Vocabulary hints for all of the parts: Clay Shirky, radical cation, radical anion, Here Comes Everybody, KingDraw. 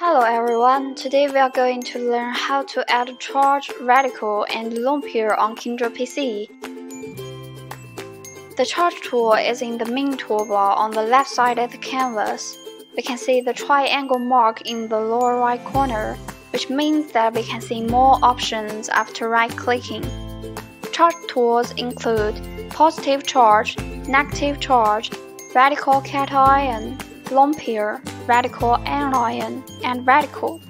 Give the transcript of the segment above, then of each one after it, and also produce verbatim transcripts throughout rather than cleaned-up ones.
Hello everyone, today we are going to learn how to add charge, radical, and lompier on KingDraw P C. The charge tool is in the main toolbar on the left side of the canvas. We can see the triangle mark in the lower right corner, which means that we can see more options after right-clicking. Charge tools include positive charge, negative charge, radical cation, lompier, radical anion, and radical.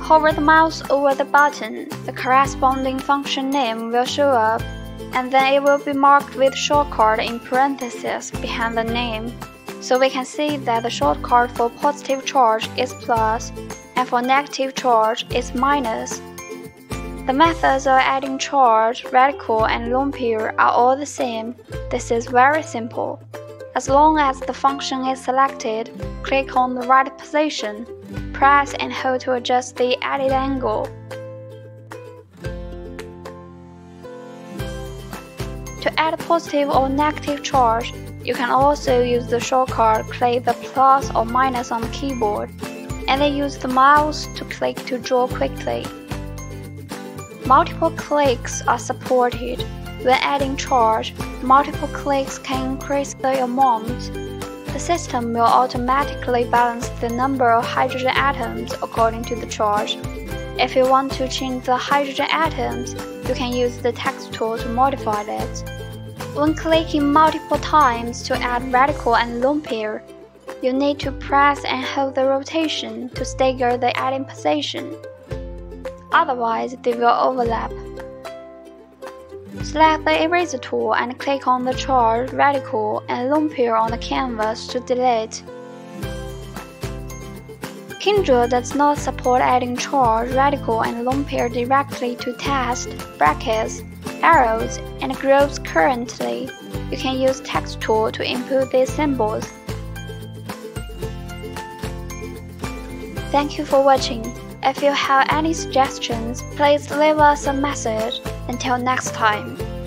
Hover the mouse over the button, the corresponding function name will show up, and then it will be marked with shortcut in parentheses behind the name. So we can see that the shortcut for positive charge is plus, and for negative charge is minus. The methods of adding charge, radical, and lompier are all the same. This is very simple. As long as the function is selected, click on the right position, press and hold to adjust the added angle. To add positive or negative charge, you can also use the shortcut click the plus or minus on the keyboard, and then use the mouse to click to draw quickly. Multiple clicks are supported. When adding charge, multiple clicks can increase the amount. The system will automatically balance the number of hydrogen atoms according to the charge. If you want to change the hydrogen atoms, you can use the text tool to modify it. When clicking multiple times to add radical and lompier, you need to press and hold the rotation to stagger the adding position. Otherwise, they will overlap. Select the eraser tool and click on the charge, radical, and lompier on the canvas to delete. KingDraw does not support adding charge, radical, and lompier directly to text, brackets, arrows, and groups currently. You can use text tool to input these symbols. Thank you for watching. If you have any suggestions, please leave us a message. Until next time.